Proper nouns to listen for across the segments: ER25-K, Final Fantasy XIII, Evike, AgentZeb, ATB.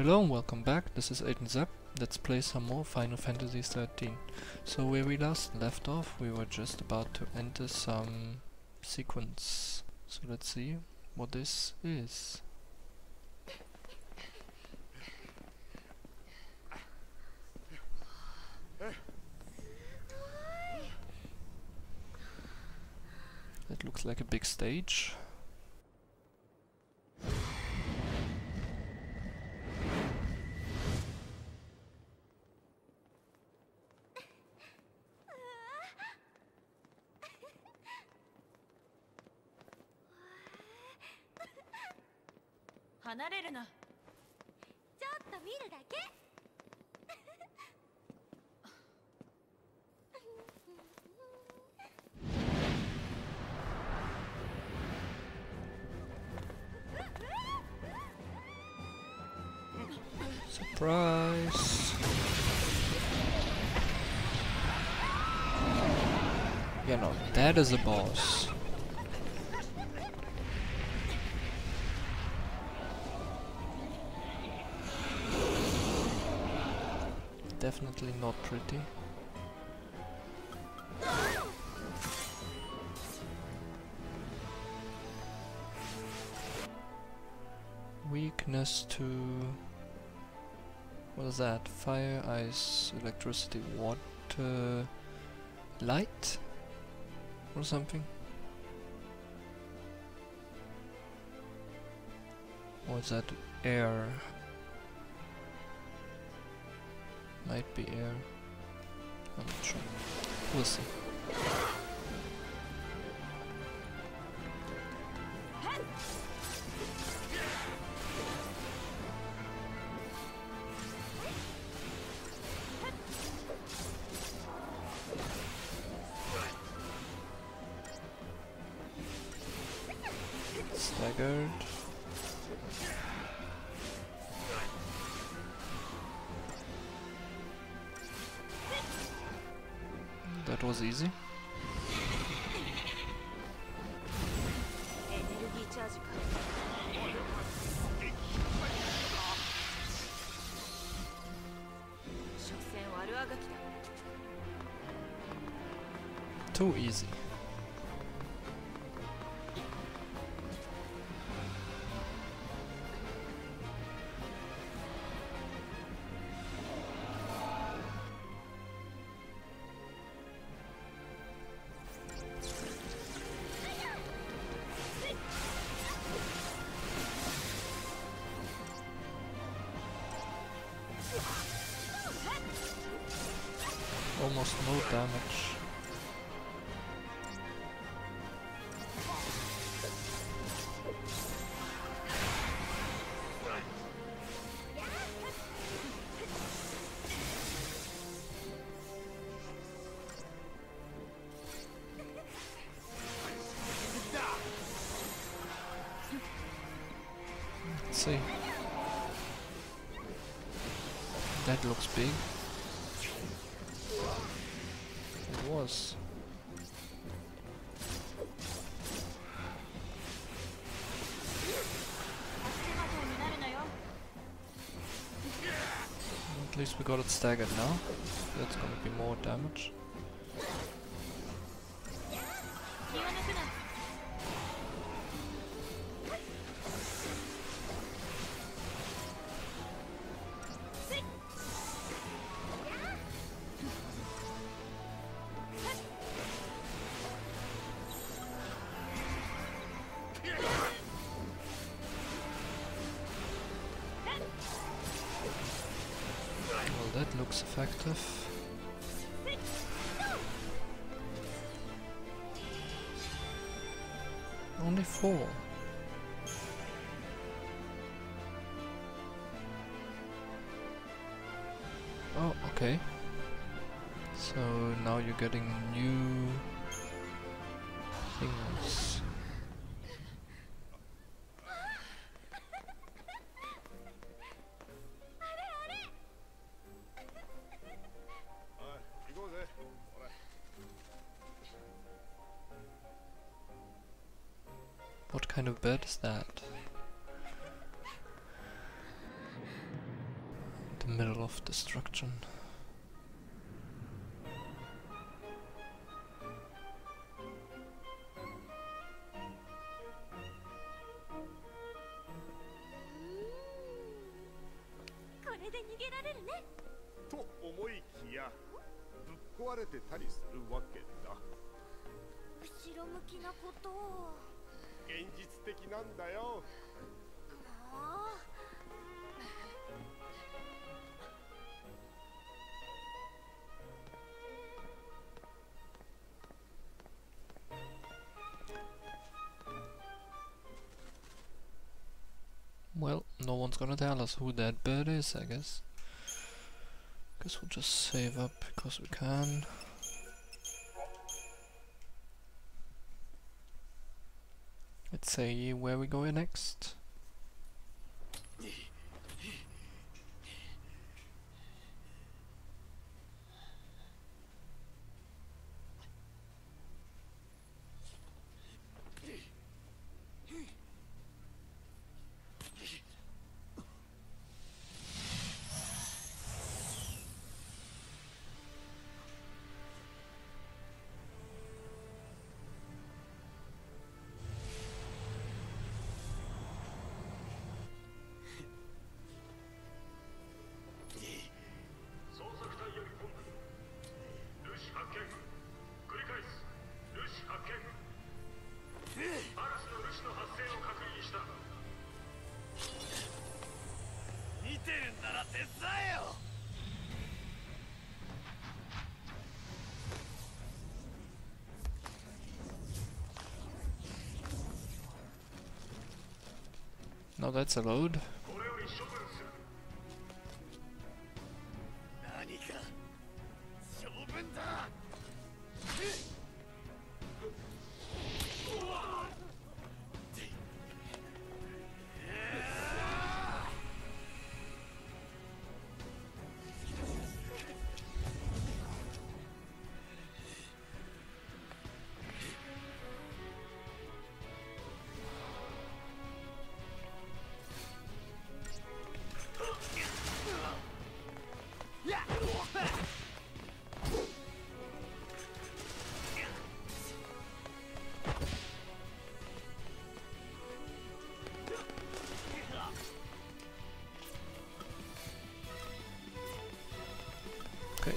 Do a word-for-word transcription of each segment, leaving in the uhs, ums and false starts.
Hello and welcome back, this is AgentZeb. Let's play some more Final Fantasy thirteen. So where we last left off, we were just about to enter some sequence. So let's see what this is. That looks like a big stage. Surprise! You know, that is a boss. Definitely not pretty. Weakness to... what is that? Fire, ice, electricity, water... light? Or something? Or is that air? Might be air. I'm not sure. We'll see. Staggered. That was easy. Too easy. Almost no damage. Let's see. That looks big. Was at least we got it staggered now. That's gonna be more damage. That looks effective. Only four. Oh, okay. So now you're getting new things. What kind of bird is that? middle of destruction. Well, no one's gonna tell us who that bird is, I guess. Guess we'll just save up because we can. Let's see where we go next. Now that's a load.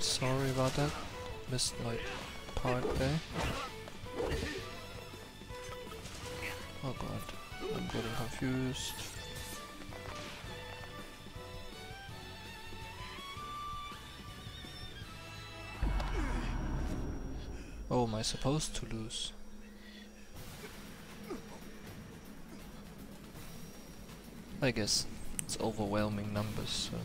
Sorry about that, missed my part there. Oh god, I'm getting confused. Oh, am I supposed to lose? I guess it's overwhelming numbers, so.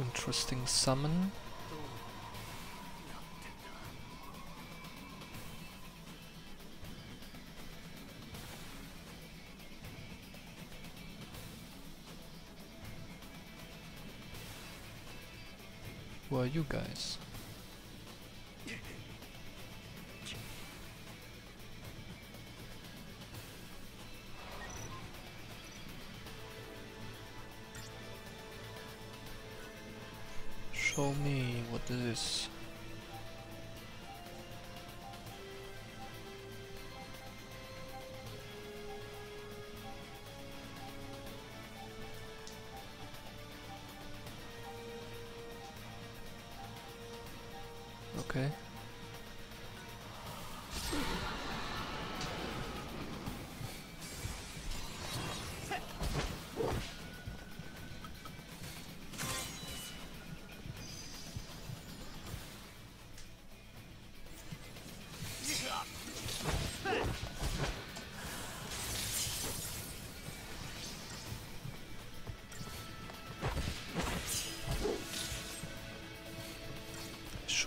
Interesting summon. Who are you guys? Show me what this is. Okay.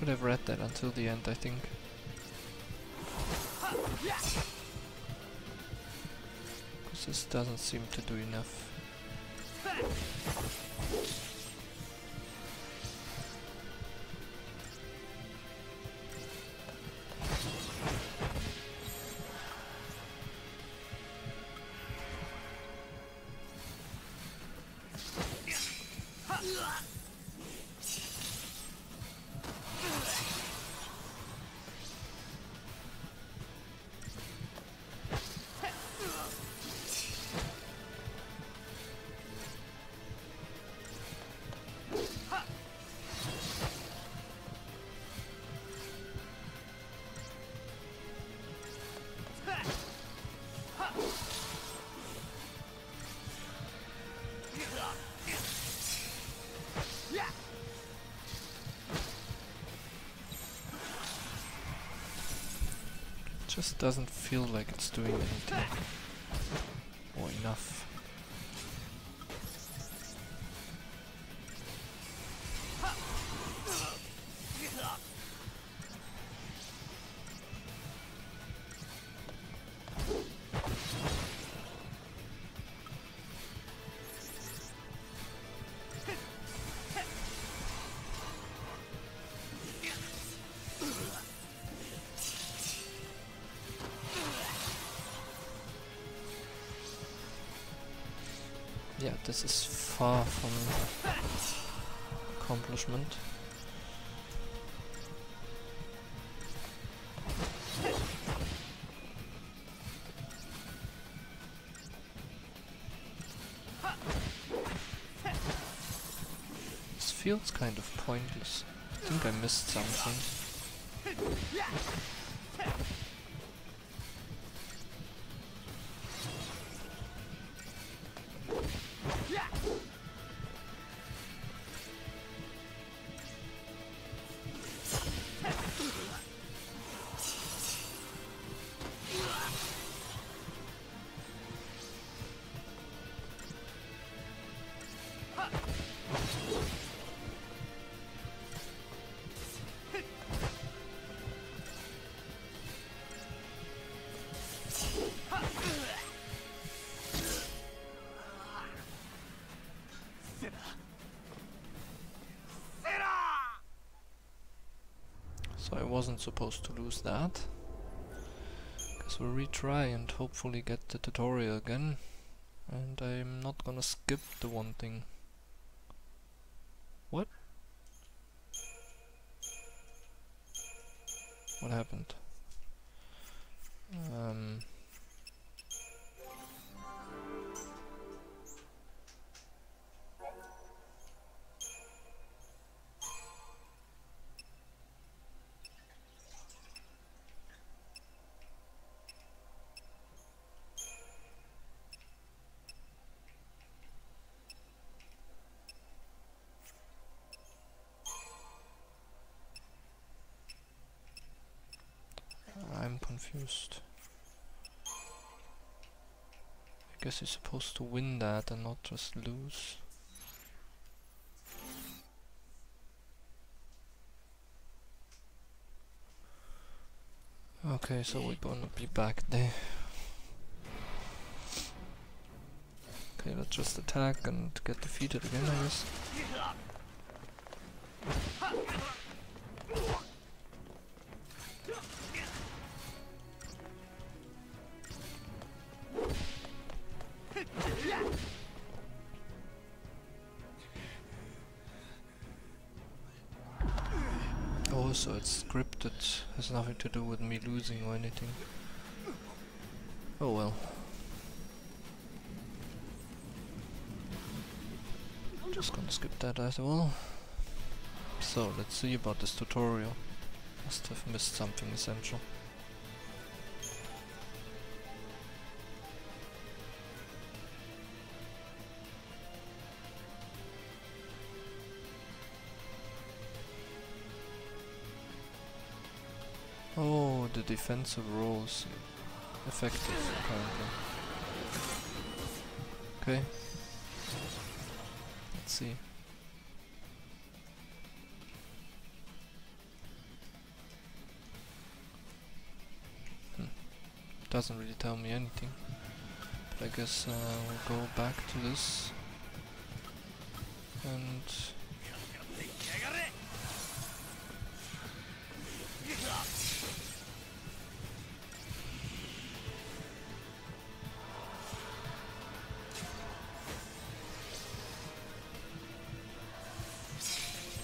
should have read that until the end, I think. Because this doesn't seem to do enough. Just doesn't feel like it's doing anything or enough. Yeah, this is far from accomplishment. This feels kind of pointless. I think I missed something. I wasn't supposed to lose that. Guess we'll retry and hopefully get the tutorial again. And I'm not gonna skip the one thing. What? What happened? Um... Confused. I guess you're supposed to win that and not just lose. Okay, so we're gonna be back there. Okay, let's just attack and get defeated again, I guess. So it's scripted, it has nothing to do with me losing or anything. Oh well. I'm just gonna skip that as well. So let's see about this tutorial. Must have missed something essential. Oh, the defensive rolls effective apparently. Okay. Let's see. doesn't really tell me anything. But I guess uh, we'll go back to this. And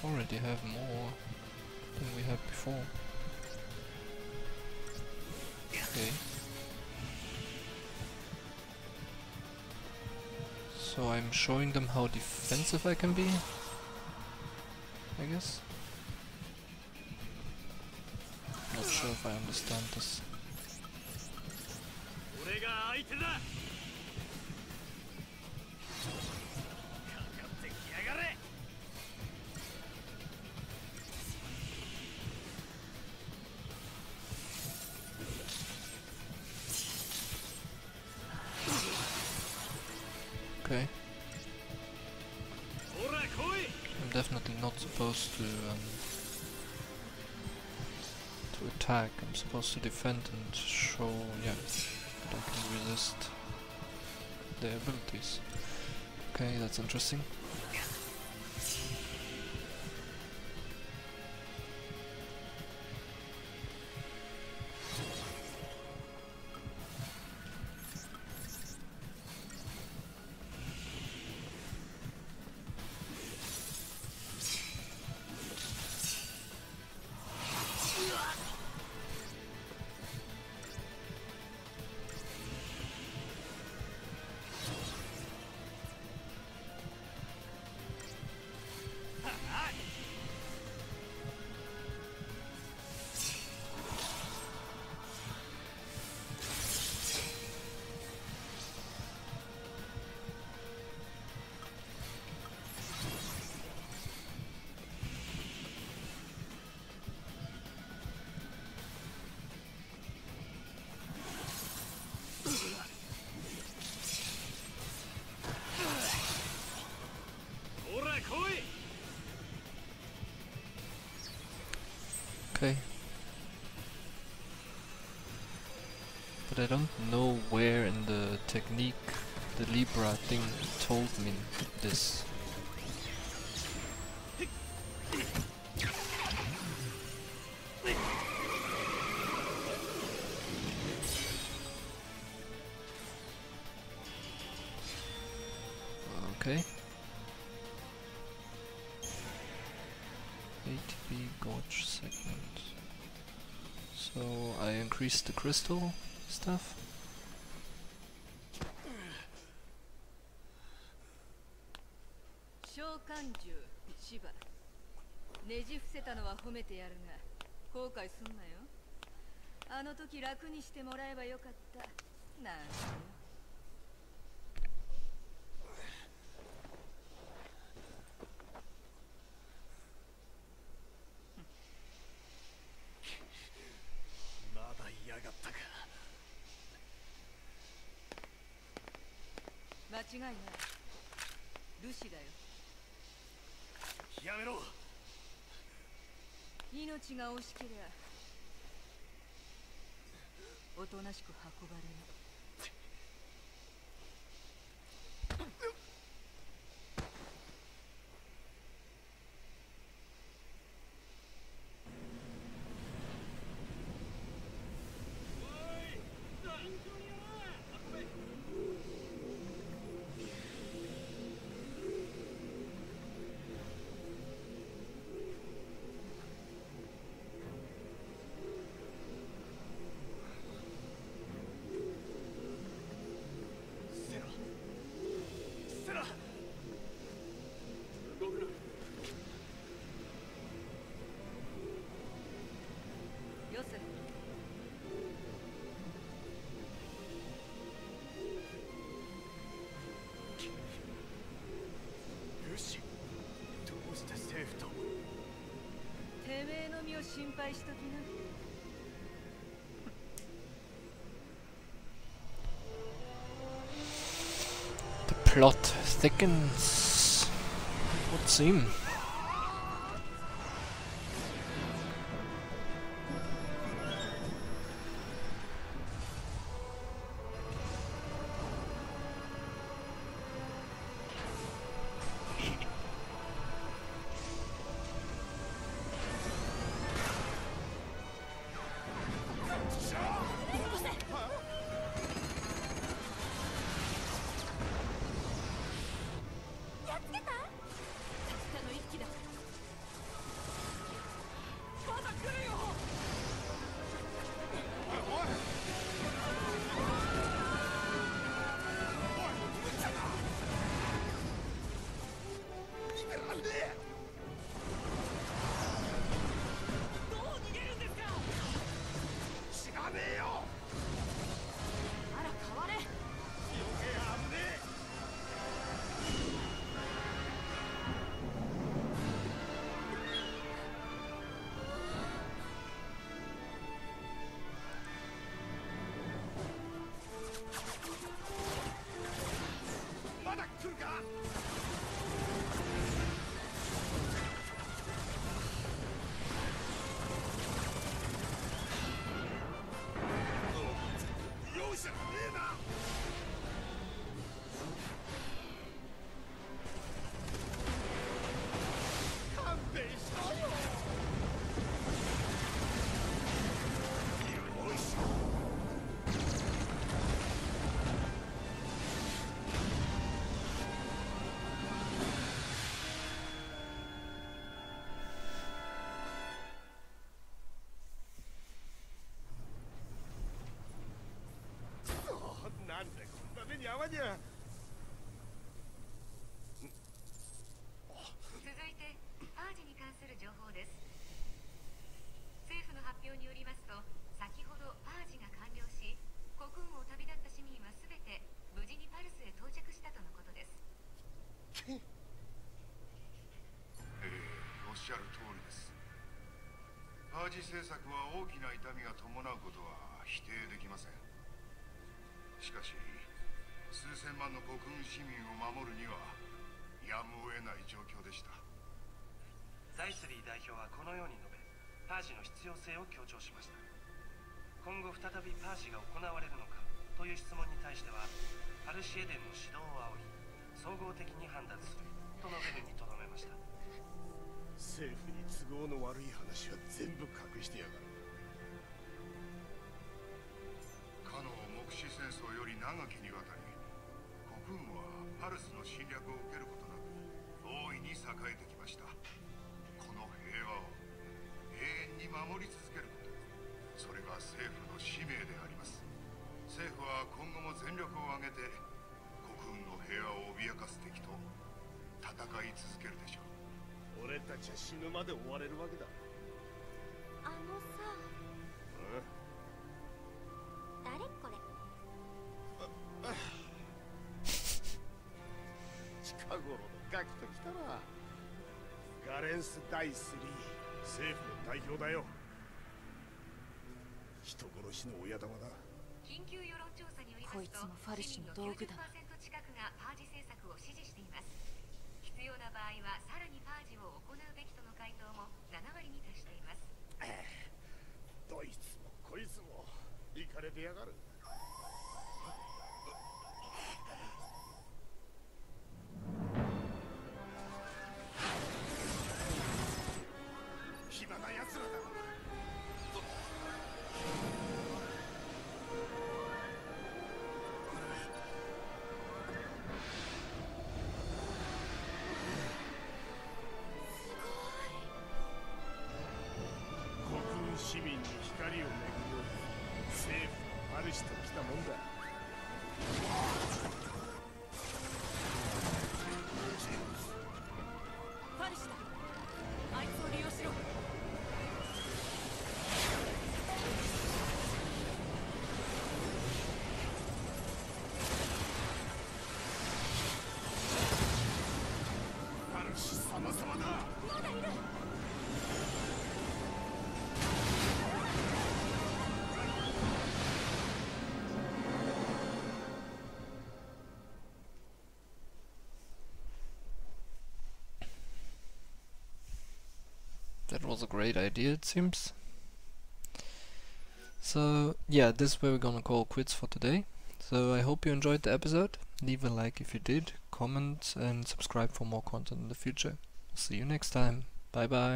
already have more than we had before. Okay. So I'm showing them how defensive I can be, I guess. Not sure if I understand this. Okay. I'm definitely not supposed to um, to attack. I'm supposed to defend and show, yeah, that I can resist their abilities. Okay, that's interesting. Okay. But I don't know where in the technique the Libra thing told me this. Okay. A T B gauge segment. So I increased the crystal stuff. The plot thickens, it would seem. アージ政策は大きな痛みが伴うことは否定できません。しかし、数千万の国軍市民を守るにはやむを得ない状況でした。ライスリー代表はこのように述べ、パージの必要性を強調しました。今後再びパージが行われるのかという質問に対しては、パルシエデンの指導を仰ぎ、総合的に判断すると述べるにとどめました。政府に都合の悪い話は全部隠してやがる。かの目視戦争より長きにわたり、国軍はパルスの侵略を受けることなく大いに栄えてきました。この平和を永遠に守り続けること、それが政府の使命であります。政府は今後も全力を挙げて国軍の平和を脅かす敵と戦い続けるでしょう。俺たちは死ぬまで追われるわけだ。あのさ、うん、誰これ。ああ、近頃のガキときたらガレンスだいさん、政府の代表だよ。人殺しの親玉だ。緊急世論調査によりますと、こいつもファルシの道具だ。市民の きゅうじゅっパーセント 近くがパージ政策を支持しています。必要な場合はさらにパージを行うべきとの回答もななわりに達しています。どいつもこいつもイカれてやがる。暇なやつらだ。That was a great idea, it seems. So yeah, this way we're gonna call quits for today. So I hope you enjoyed the episode. Leave a like if you did, comment and subscribe for more content in the future. See you next time. Bye bye.